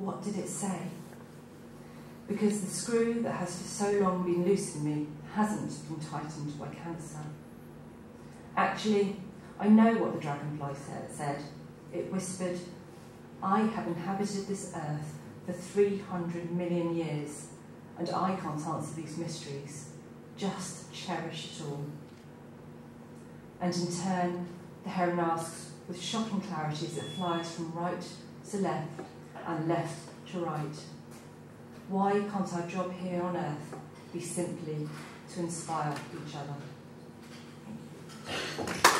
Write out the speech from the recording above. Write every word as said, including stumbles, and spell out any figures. what did it say? Because the screw that has for so long been loose in me hasn't been tightened by cancer. Actually, I know what the dragonfly said. It whispered, I have inhabited this earth for three hundred million years, and I can't answer these mysteries. Just cherish it all. And in turn, the heron asks with shocking clarity as it flies from right to left and left to right. Why can't our job here on earth be simply to inspire each other? Thank you.